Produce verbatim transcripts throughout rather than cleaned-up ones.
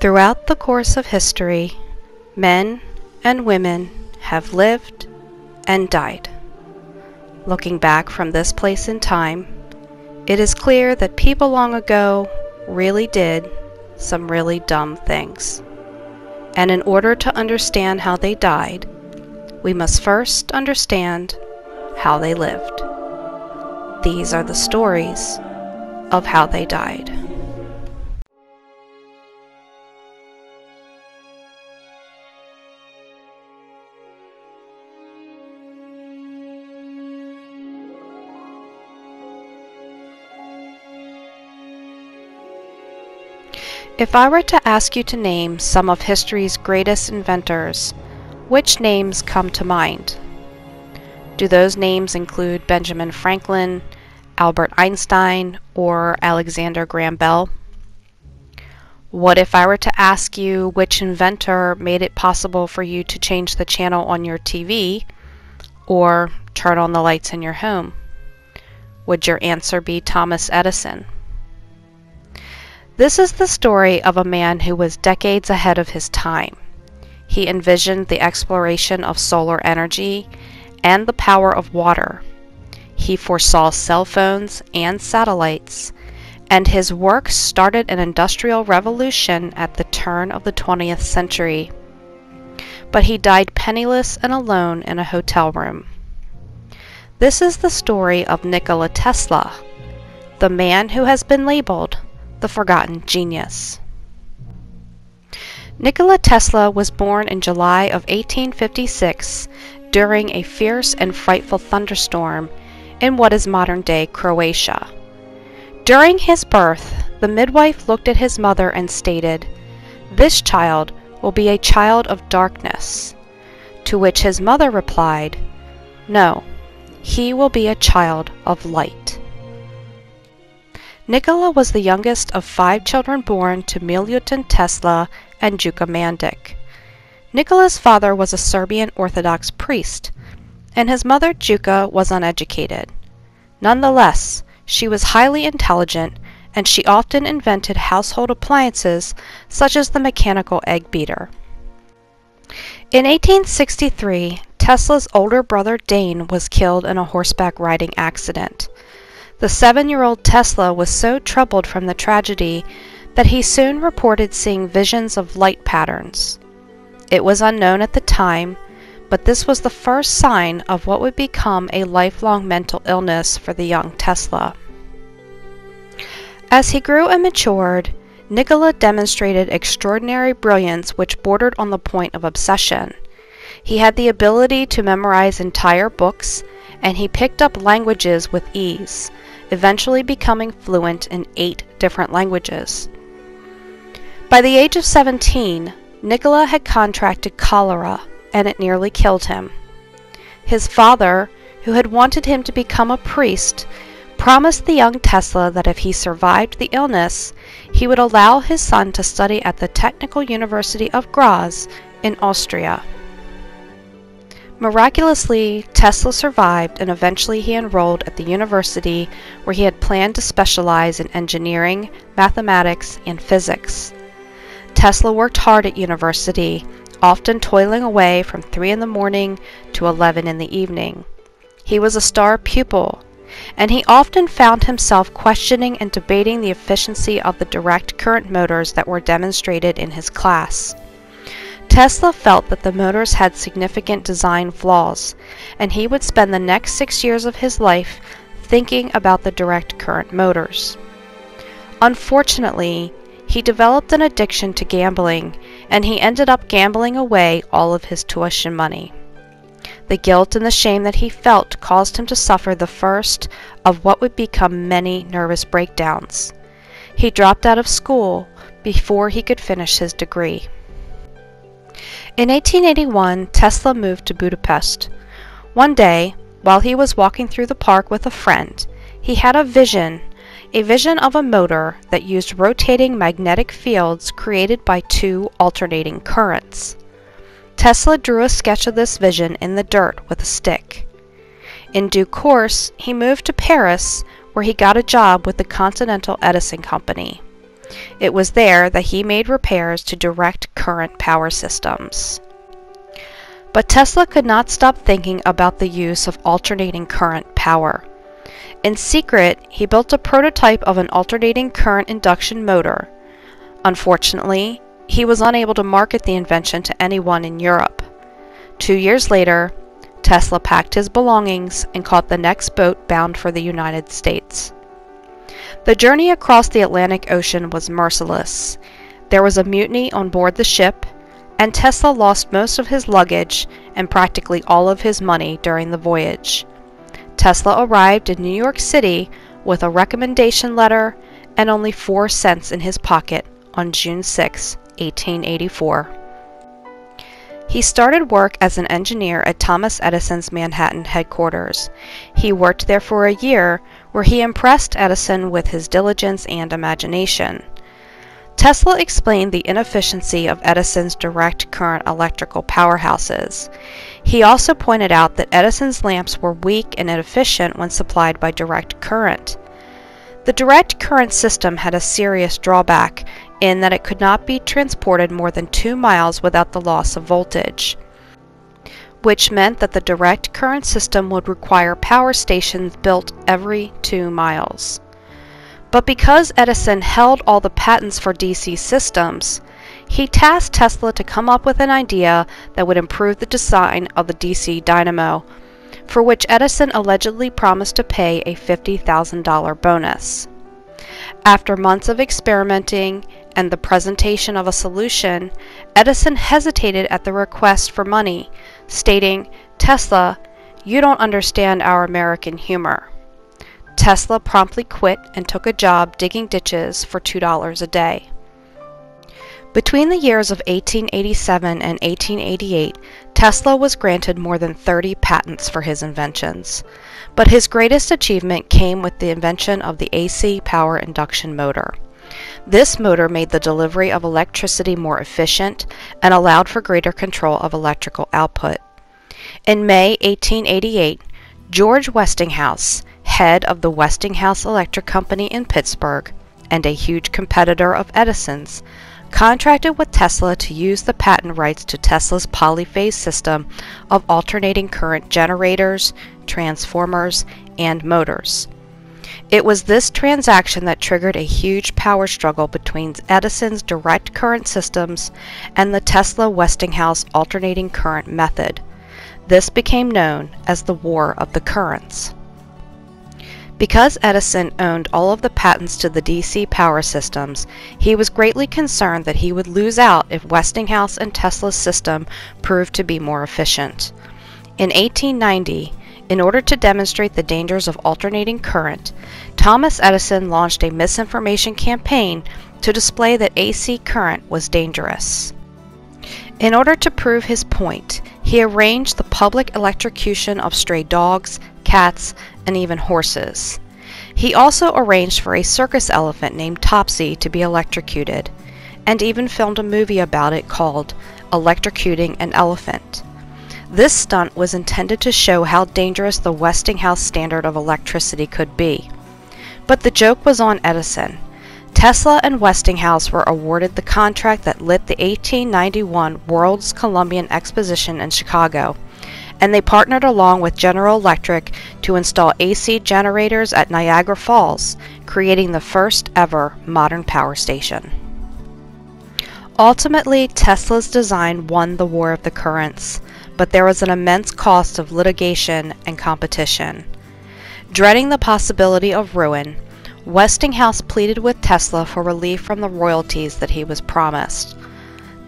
Throughout the course of history, men and women have lived and died. Looking back from this place in time, it is clear that people long ago really did some really dumb things. And in order to understand how they died, we must first understand how they lived. These are the stories of how they died. If I were to ask you to name some of history's greatest inventors, which names come to mind? Do those names include Benjamin Franklin, Albert Einstein, or Alexander Graham Bell? What if I were to ask you which inventor made it possible for you to change the channel on your T V or turn on the lights in your home? Would your answer be Thomas Edison? This is the story of a man who was decades ahead of his time. He envisioned the exploration of solar energy and the power of water. He foresaw cell phones and satellites, and his work started an industrial revolution at the turn of the twentieth century. But he died penniless and alone in a hotel room. This is the story of Nikola Tesla, the man who has been labeled the forgotten genius. Nikola Tesla was born in July of eighteen fifty-six during a fierce and frightful thunderstorm in what is modern-day Croatia. During his birth, the midwife looked at his mother and stated, "This child will be a child of darkness," to which his mother replied, "No, he will be a child of light." Nikola was the youngest of five children born to Miljutin Tesla and Juka Mandik. Nikola's father was a Serbian Orthodox priest, and his mother Juka was uneducated. Nonetheless, she was highly intelligent, and she often invented household appliances such as the mechanical egg beater. In eighteen sixty-three, Tesla's older brother Dane was killed in a horseback riding accident. The seven-year-old Tesla was so troubled from the tragedy that he soon reported seeing visions of light patterns. It was unknown at the time, but this was the first sign of what would become a lifelong mental illness for the young Tesla. As he grew and matured, Nikola demonstrated extraordinary brilliance which bordered on the point of obsession. He had the ability to memorize entire books, and he picked up languages with ease, eventually becoming fluent in eight different languages. By the age of seventeen, Nikola had contracted cholera, and it nearly killed him. His father, who had wanted him to become a priest, promised the young Tesla that if he survived the illness, he would allow his son to study at the Technical University of Graz in Austria. Miraculously, Tesla survived, and eventually he enrolled at the university where he had planned to specialize in engineering, mathematics, and physics. Tesla worked hard at university, often toiling away from three in the morning to eleven in the evening. He was a star pupil, and he often found himself questioning and debating the efficiency of the direct current motors that were demonstrated in his class. Tesla felt that the motors had significant design flaws, and he would spend the next six years of his life thinking about the direct current motors. Unfortunately, he developed an addiction to gambling, and he ended up gambling away all of his tuition money. The guilt and the shame that he felt caused him to suffer the first of what would become many nervous breakdowns. He dropped out of school before he could finish his degree. In eighteen eighty-one, Tesla moved to Budapest. One day, while he was walking through the park with a friend, he had a vision, a vision of a motor that used rotating magnetic fields created by two alternating currents. Tesla drew a sketch of this vision in the dirt with a stick. In due course, he moved to Paris, where he got a job with the Continental Edison Company. It was there that he made repairs to direct current power systems. But Tesla could not stop thinking about the use of alternating current power. In secret, he built a prototype of an alternating current induction motor. Unfortunately, he was unable to market the invention to anyone in Europe. Two years later, Tesla packed his belongings and caught the next boat bound for the United States. The journey across the Atlantic Ocean was merciless. There was a mutiny on board the ship, and Tesla lost most of his luggage and practically all of his money during the voyage. Tesla arrived in New York City with a recommendation letter and only four cents in his pocket on June sixth, eighteen eighty-four. He started work as an engineer at Thomas Edison's Manhattan headquarters. He worked there for a year, where he impressed Edison with his diligence and imagination. Tesla explained the inefficiency of Edison's direct current electrical powerhouses. He also pointed out that Edison's lamps were weak and inefficient when supplied by direct current. The direct current system had a serious drawback in that it could not be transported more than two miles without the loss of voltage, which meant that the direct current system would require power stations built every two miles. But because Edison held all the patents for D C systems, he tasked Tesla to come up with an idea that would improve the design of the D C dynamo, for which Edison allegedly promised to pay a fifty thousand dollar bonus. After months of experimenting and the presentation of a solution, Edison hesitated at the request for money, stating, "Tesla, you don't understand our American humor." Tesla promptly quit and took a job digging ditches for two dollars a day. Between the years of eighteen eighty-seven and eighteen eighty-eight, Tesla was granted more than thirty patents for his inventions. But his greatest achievement came with the invention of the A C power induction motor. This motor made the delivery of electricity more efficient and allowed for greater control of electrical output. In May eighteen eighty-eight, George Westinghouse, head of the Westinghouse Electric Company in Pittsburgh and a huge competitor of Edison's, contracted with Tesla to use the patent rights to Tesla's polyphase system of alternating current generators, transformers, and motors. It was this transaction that triggered a huge power struggle between Edison's direct current systems and the Tesla-Westinghouse alternating current method. This became known as the War of the Currents. Because Edison owned all of the patents to the D C power systems, he was greatly concerned that he would lose out if Westinghouse and Tesla's system proved to be more efficient. In eighteen ninety, in order to demonstrate the dangers of alternating current, Thomas Edison launched a misinformation campaign to display that A C current was dangerous. In order to prove his point, he arranged the public electrocution of stray dogs, cats, and even horses. He also arranged for a circus elephant named Topsy to be electrocuted, and even filmed a movie about it called Electrocuting an Elephant. This stunt was intended to show how dangerous the Westinghouse standard of electricity could be. But the joke was on Edison. Tesla and Westinghouse were awarded the contract that lit the eighteen ninety-one World's Columbian Exposition in Chicago, and they partnered along with General Electric to install A C generators at Niagara Falls, creating the first ever modern power station. Ultimately, Tesla's design won the War of the Currents, but there was an immense cost of litigation and competition. Dreading the possibility of ruin, Westinghouse pleaded with Tesla for relief from the royalties that he was promised.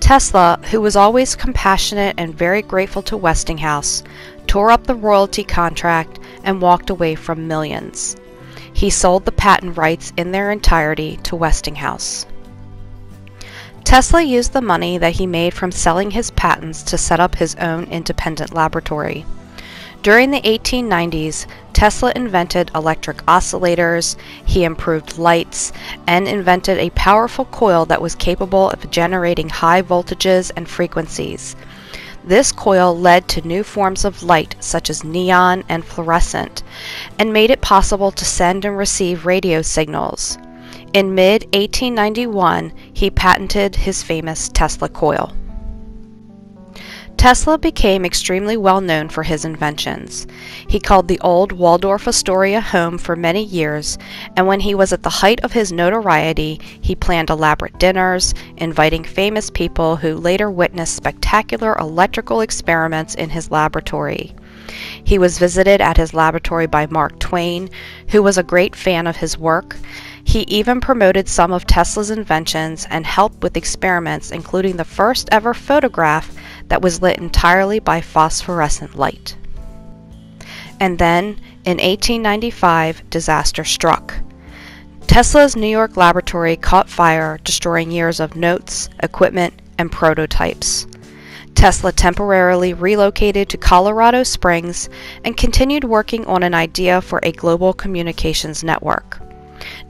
Tesla, who was always compassionate and very grateful to Westinghouse, tore up the royalty contract and walked away from millions. He sold the patent rights in their entirety to Westinghouse. Tesla used the money that he made from selling his patents to set up his own independent laboratory. During the eighteen nineties, Tesla invented electric oscillators, he improved lights, and invented a powerful coil that was capable of generating high voltages and frequencies. This coil led to new forms of light such as neon and fluorescent, and made it possible to send and receive radio signals. In mid eighteen ninety-one, he patented his famous Tesla coil. Tesla became extremely well known for his inventions. He called the old Waldorf Astoria home for many years, and when he was at the height of his notoriety, he planned elaborate dinners, inviting famous people who later witnessed spectacular electrical experiments in his laboratory. He was visited at his laboratory by Mark Twain, who was a great fan of his work. He even promoted some of Tesla's inventions and helped with experiments, including the first ever photograph that was lit entirely by phosphorescent light. And then, in eighteen ninety-five, disaster struck. Tesla's New York laboratory caught fire, destroying years of notes, equipment, and prototypes. Tesla temporarily relocated to Colorado Springs and continued working on an idea for a global communications network.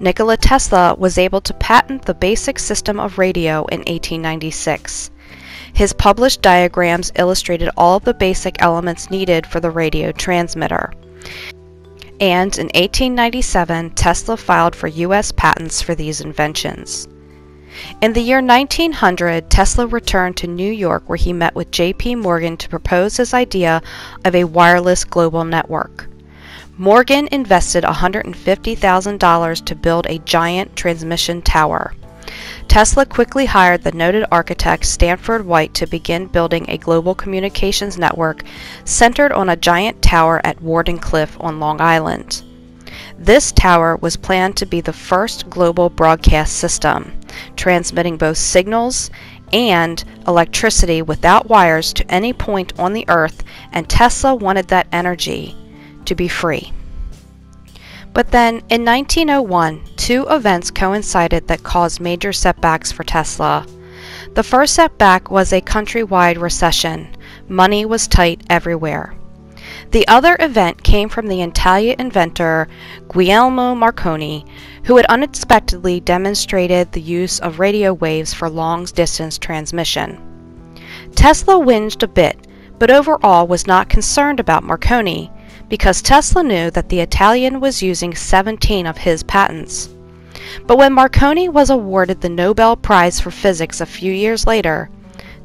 Nikola Tesla was able to patent the basic system of radio in eighteen ninety-six. His published diagrams illustrated all of the basic elements needed for the radio transmitter. And in eighteen ninety-seven, Tesla filed for U S patents for these inventions. In the year nineteen hundred, Tesla returned to New York, where he met with J P Morgan to propose his idea of a wireless global network. Morgan invested one hundred fifty thousand dollars to build a giant transmission tower. Tesla quickly hired the noted architect Stanford White to begin building a global communications network centered on a giant tower at Wardenclyffe on Long Island. This tower was planned to be the first global broadcast system, transmitting both signals and electricity without wires to any point on the earth, and Tesla wanted that energy to be free. But then, in nineteen oh one, two events coincided that caused major setbacks for Tesla. The first setback was a countrywide recession. Money was tight everywhere. The other event came from the Italian inventor Guglielmo Marconi, who had unexpectedly demonstrated the use of radio waves for long-distance transmission. Tesla whinged a bit, but overall was not concerned about Marconi, because Tesla knew that the Italian was using seventeen of his patents. But when Marconi was awarded the Nobel Prize for Physics a few years later,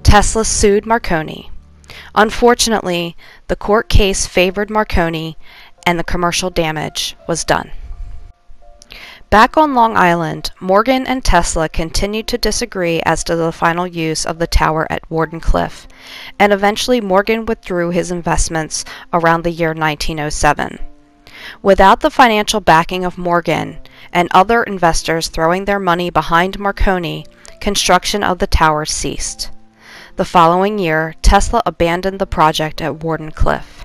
Tesla sued Marconi. Unfortunately, the court case favored Marconi, and the commercial damage was done. Back on Long Island, Morgan and Tesla continued to disagree as to the final use of the tower at Wardenclyffe, and eventually Morgan withdrew his investments around the year nineteen oh seven. Without the financial backing of Morgan and other investors throwing their money behind Marconi, construction of the tower ceased. The following year, Tesla abandoned the project at Wardenclyffe.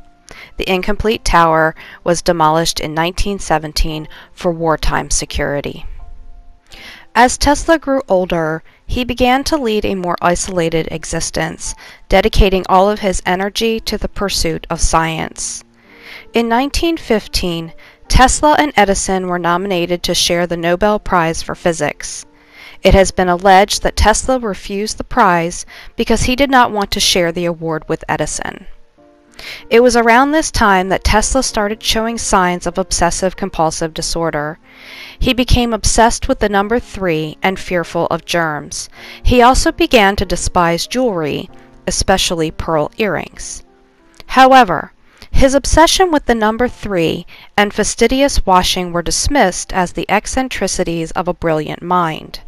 The incomplete tower was demolished in nineteen seventeen for wartime security. As Tesla grew older, he began to lead a more isolated existence, dedicating all of his energy to the pursuit of science. In nineteen fifteen, Tesla and Edison were nominated to share the Nobel Prize for Physics. It has been alleged that Tesla refused the prize because he did not want to share the award with Edison. It was around this time that Tesla started showing signs of obsessive-compulsive disorder. He became obsessed with the number three and fearful of germs. He also began to despise jewelry, especially pearl earrings. However, his obsession with the number three and fastidious washing were dismissed as the eccentricities of a brilliant mind.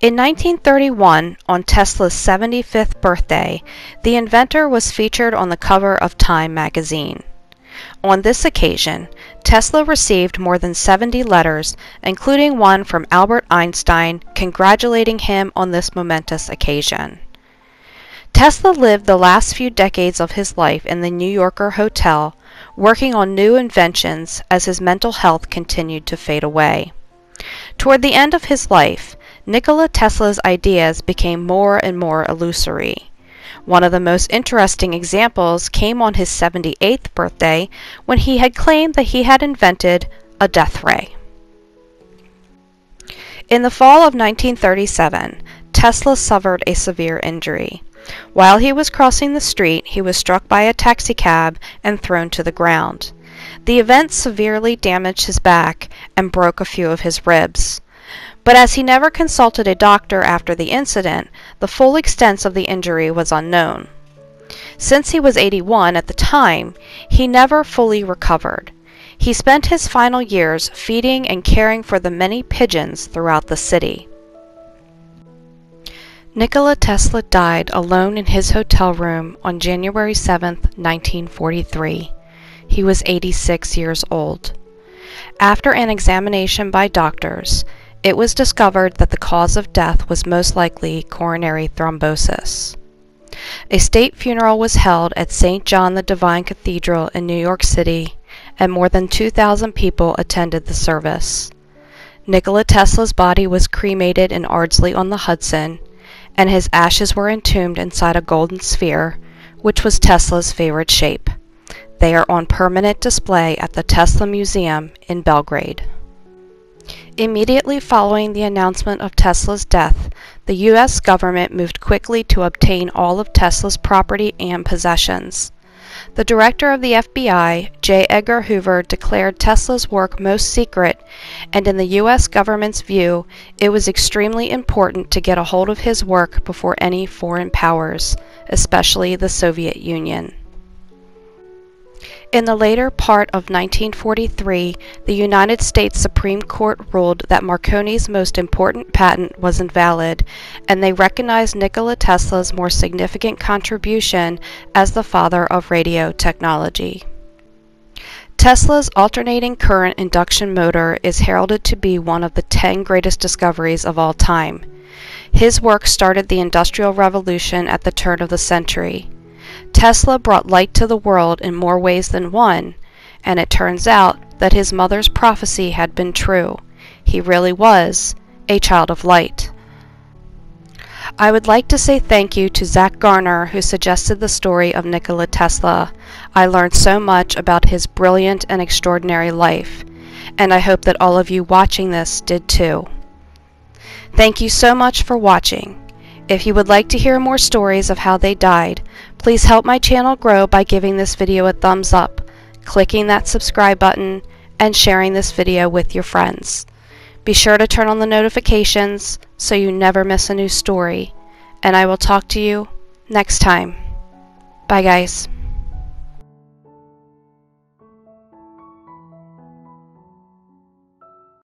In nineteen thirty-one, on Tesla's seventy-fifth birthday, the inventor was featured on the cover of Time magazine. On this occasion, Tesla received more than seventy letters, including one from Albert Einstein congratulating him on this momentous occasion. Tesla lived the last few decades of his life in the New Yorker Hotel, working on new inventions as his mental health continued to fade away. Toward the end of his life, Nikola Tesla's ideas became more and more illusory. One of the most interesting examples came on his seventy-eighth birthday, when he had claimed that he had invented a death ray. In the fall of nineteen thirty-seven, Tesla suffered a severe injury. While he was crossing the street, he was struck by a taxicab and thrown to the ground. The event severely damaged his back and broke a few of his ribs. But as he never consulted a doctor after the incident, the full extent of the injury was unknown. Since he was eighty-one at the time, he never fully recovered. He spent his final years feeding and caring for the many pigeons throughout the city. Nikola Tesla died alone in his hotel room on January seventh, nineteen forty-three. He was eighty-six years old. After an examination by doctors, it was discovered that the cause of death was most likely coronary thrombosis. A state funeral was held at Saint John the Divine Cathedral in New York City, and more than two thousand people attended the service. Nikola Tesla's body was cremated in Ardsley-on-the-Hudson, and his ashes were entombed inside a golden sphere, which was Tesla's favorite shape. They are on permanent display at the Tesla Museum in Belgrade. Immediately following the announcement of Tesla's death, the U S government moved quickly to obtain all of Tesla's property and possessions. The director of the F B I, J. Edgar Hoover, declared Tesla's work most secret, and in the U S government's view, it was extremely important to get a hold of his work before any foreign powers, especially the Soviet Union. In the later part of nineteen forty-three, the United States Supreme Court ruled that Marconi's most important patent was invalid, and they recognized Nikola Tesla's more significant contribution as the father of radio technology. Tesla's alternating current induction motor is heralded to be one of the ten greatest discoveries of all time. His work started the Industrial Revolution at the turn of the century. Tesla brought light to the world in more ways than one, and it turns out that his mother's prophecy had been true. He really was a child of light. I would like to say thank you to Zach Garner, who suggested the story of Nikola Tesla. I learned so much about his brilliant and extraordinary life, and I hope that all of you watching this did too. Thank you so much for watching. If you would like to hear more stories of how they died, please help my channel grow by giving this video a thumbs up, clicking that subscribe button, and sharing this video with your friends. Be sure to turn on the notifications so you never miss a new story, and I will talk to you next time. Bye guys.